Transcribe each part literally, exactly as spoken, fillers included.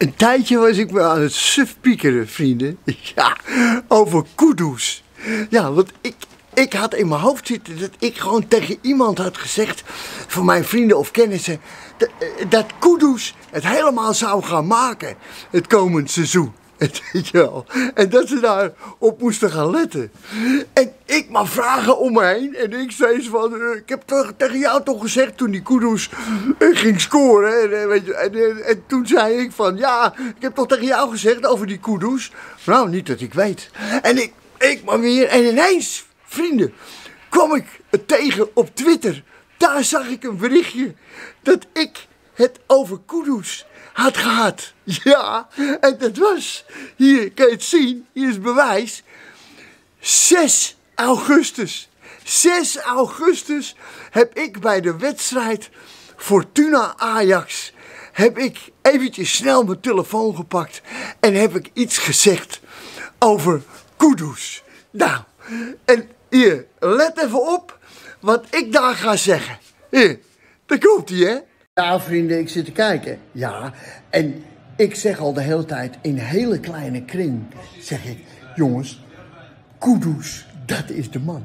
Een tijdje was ik me aan het sufpiekeren, vrienden. Ja, over Kudus. Ja, want ik, ik had in mijn hoofd zitten dat ik gewoon tegen iemand had gezegd, van mijn vrienden of kennissen, dat, dat Kudus het helemaal zou gaan maken het komend seizoen. En dat ze daar op moesten gaan letten. En ik maar vragen om me heen. En ik steeds van, ik heb toch, tegen jou toch gezegd toen die Kudus ging scoren. En, weet je, en, en, en toen zei ik van, ja, ik heb toch tegen jou gezegd over die Kudus. Nou, niet dat ik weet. En ik, ik maar weer. En ineens, vrienden, kwam ik het tegen op Twitter. Daar zag ik een berichtje dat ik het over Kudus had gehad. Ja, en dat was, hier kan je het zien, hier is bewijs, zes augustus. zes augustus heb ik bij de wedstrijd Fortuna Ajax, heb ik eventjes snel mijn telefoon gepakt en heb ik iets gezegd over Kudus. Nou, en hier, let even op wat ik daar ga zeggen. Hier, daar komt hij, hè. Ja, vrienden, ik zit te kijken. Ja, en ik zeg al de hele tijd in hele kleine kring, zeg ik, jongens, Kudus, dat is de man.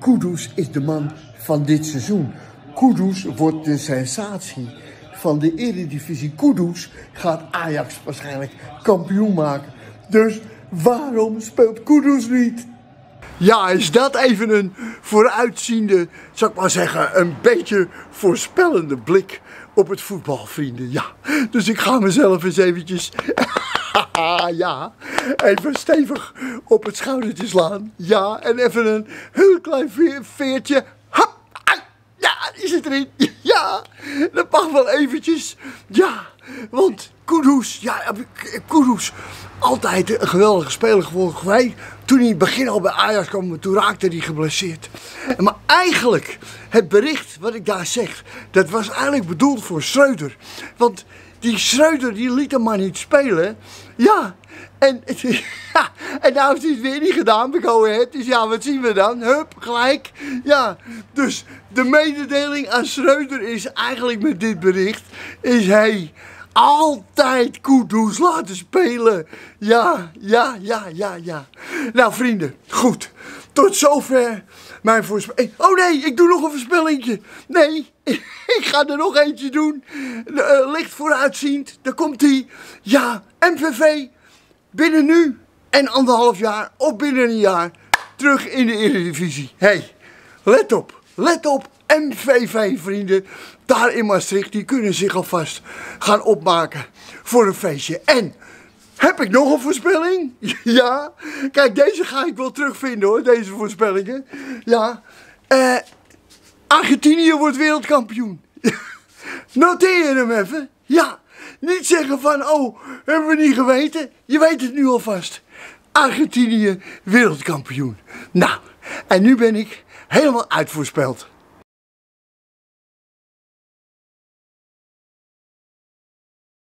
Kudus is de man van dit seizoen. Kudus wordt de sensatie van de Eredivisie. Kudus gaat Ajax waarschijnlijk kampioen maken. Dus waarom speelt Kudus niet? Ja, is dat even een vooruitziende, zou ik maar zeggen, een beetje voorspellende blik op het voetbal, vrienden. Ja, dus ik ga mezelf eens eventjes, ja, even stevig op het schoudertje slaan. Ja, en even een heel klein veertje, hap, ja, die zit erin. Ja, dat mag wel eventjes, ja, want Kudus, ja, Kudus, altijd een geweldige speler geworden. Wij, toen hij in het begin al bij Ajax kwam, toen raakte hij geblesseerd. Maar eigenlijk, het bericht wat ik daar zeg, dat was eigenlijk bedoeld voor Schreuder. Want die Schreuder, die liet hem maar niet spelen. Ja, en, ja, en nou heeft hij het weer niet gedaan, bekomen. Dus ja, wat zien we dan? Hup, gelijk. Ja, dus de mededeling aan Schreuder is eigenlijk met dit bericht, is hij altijd Kudus laten spelen. Ja, ja, ja, ja, ja. Nou, vrienden, goed. Tot zover mijn voorspelling. Oh nee, ik doe nog een voorspellingje. Nee, ik ga er nog eentje doen. Uh, licht vooruitziend, daar komt hij. Ja, M V V binnen nu en anderhalf jaar of binnen een jaar terug in de Eredivisie. Hé, hey, let op, let op. M V V, vrienden, daar in Maastricht, die kunnen zich alvast gaan opmaken voor een feestje. En heb ik nog een voorspelling? Ja, kijk, deze ga ik wel terugvinden hoor, deze voorspellingen. Ja, eh, Argentinië wordt wereldkampioen. Noteer hem even. Ja, niet zeggen van, oh, hebben we niet geweten. Je weet het nu alvast. Argentinië wereldkampioen. Nou, en nu ben ik helemaal uitvoorspeld.